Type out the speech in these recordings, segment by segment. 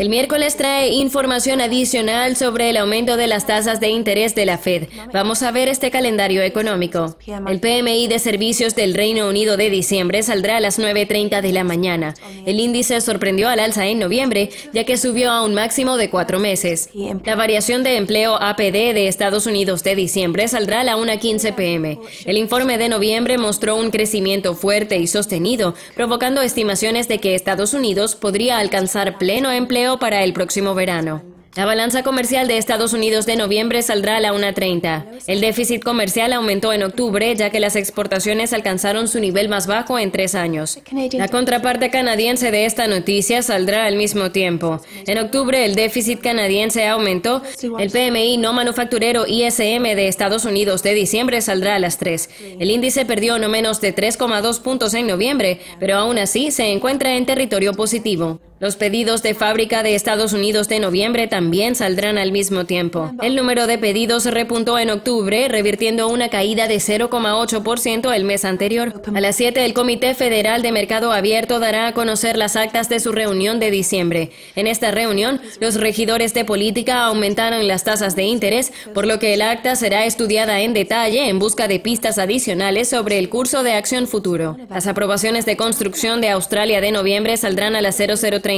El miércoles trae información adicional sobre el aumento de las tasas de interés de la Fed. Vamos a ver este calendario económico. El PMI de servicios del Reino Unido de diciembre saldrá a las 9:30 de la mañana. El índice sorprendió al alza en noviembre, ya que subió a un máximo de 4 meses. La variación de empleo APD de Estados Unidos de diciembre saldrá a la 1:15 p.m. El informe de noviembre mostró un crecimiento fuerte y sostenido, provocando estimaciones de que Estados Unidos podría alcanzar pleno empleo para el próximo verano. La balanza comercial de Estados Unidos de noviembre saldrá a la 1:30. El déficit comercial aumentó en octubre, ya que las exportaciones alcanzaron su nivel más bajo en 3 años. La contraparte canadiense de esta noticia saldrá al mismo tiempo. En octubre, el déficit canadiense aumentó. El PMI no manufacturero ISM de Estados Unidos de diciembre saldrá a las 3. El índice perdió no menos de 3,2 puntos en noviembre, pero aún así se encuentra en territorio positivo. Los pedidos de fábrica de Estados Unidos de noviembre también saldrán al mismo tiempo. El número de pedidos repuntó en octubre, revirtiendo una caída de 0,8% el mes anterior. A las 7, el Comité Federal de Mercado Abierto dará a conocer las actas de su reunión de diciembre. En esta reunión, los regidores de política aumentaron las tasas de interés, por lo que el acta será estudiada en detalle en busca de pistas adicionales sobre el curso de acción futuro. Las aprobaciones de construcción de Australia de noviembre saldrán a las 00:30.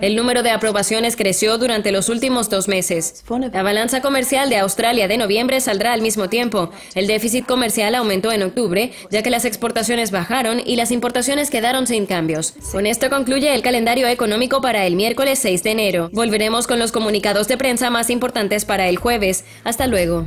El número de aprobaciones creció durante los últimos 2 meses. La balanza comercial de Australia de noviembre saldrá al mismo tiempo. El déficit comercial aumentó en octubre, ya que las exportaciones bajaron y las importaciones quedaron sin cambios. Con esto concluye el calendario económico para el miércoles 6 de enero. Volveremos con los comunicados de prensa más importantes para el jueves. Hasta luego.